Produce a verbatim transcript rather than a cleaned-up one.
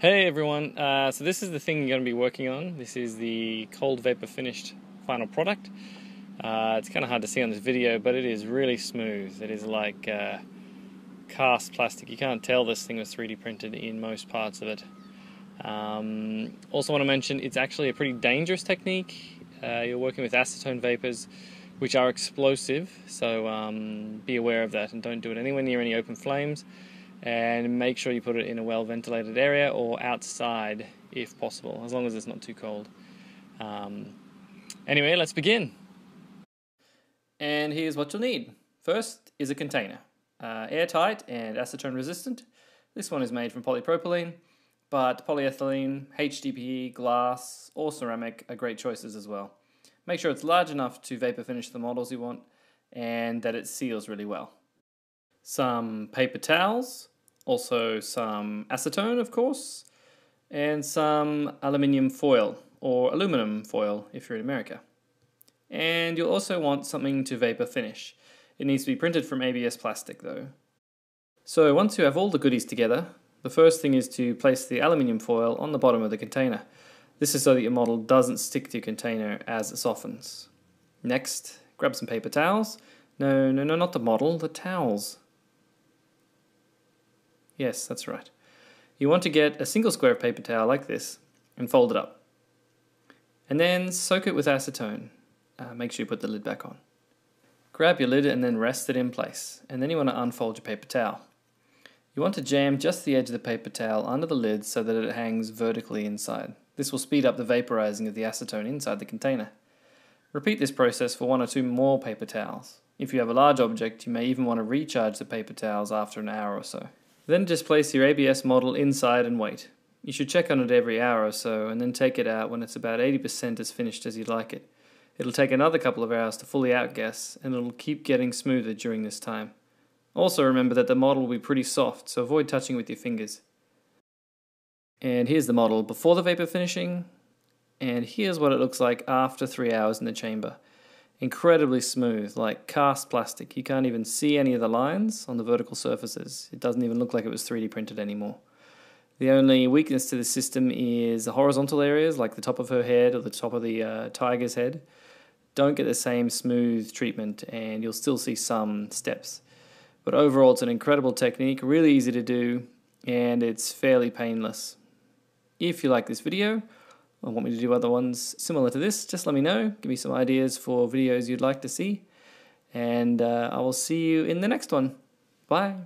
Hey everyone, uh, so this is the thing you're going to be working on. This is the cold vapor finished final product. Uh, it's kind of hard to see on this video, but it is really smooth. It is like uh, cast plastic. You can't tell this thing was three D printed in most parts of it. Um, also want to mention it's actually a pretty dangerous technique. Uh, you're working with acetone vapors, which are explosive, so um, be aware of that and don't do it anywhere near any open flames. And make sure you put it in a well-ventilated area or outside if possible, as long as it's not too cold. Um, anyway, let's begin. And here's what you'll need. First is a container, uh, airtight and acetone resistant. This one is made from polypropylene, but polyethylene, H D P E, glass or ceramic are great choices as well. Make sure it's large enough to vapor finish the models you want and that it seals really well. Some paper towels, also some acetone of course, and some aluminium foil, or aluminum foil if you're in America. And you'll also want something to vapor finish. It needs to be printed from A B S plastic though. So once you have all the goodies together, the first thing is to place the aluminium foil on the bottom of the container. This is so that your model doesn't stick to your container as it softens. Next, grab some paper towels. No, no, no, not the model, the towels. Yes, that's right. You want to get a single square of paper towel like this and fold it up. And then soak it with acetone. Uh, make sure you put the lid back on. Grab your lid and then rest it in place. And then you want to unfold your paper towel. You want to jam just the edge of the paper towel under the lid so that it hangs vertically inside. This will speed up the vaporizing of the acetone inside the container. Repeat this process for one or two more paper towels. If you have a large object, you may even want to recharge the paper towels after an hour or so. Then just place your A B S model inside and wait. You should check on it every hour or so and then take it out when it's about eighty percent as finished as you'd like it. It'll take another couple of hours to fully outgas, and it'll keep getting smoother during this time. Also remember that the model will be pretty soft, so avoid touching with your fingers. And here's the model before the vapor finishing, and here's what it looks like after three hours in the chamber. Incredibly smooth, like cast plastic. You can't even see any of the lines on the vertical surfaces. It doesn't even look like it was three D printed anymore. The only weakness to this system is the horizontal areas, like the top of her head or the top of the uh, tiger's head. Don't get the same smooth treatment, and you'll still see some steps. But overall, it's an incredible technique, really easy to do, and it's fairly painless. If you like this video, or want me to do other ones similar to this, just let me know. Give me some ideas for videos you'd like to see. And uh, I will see you in the next one. Bye.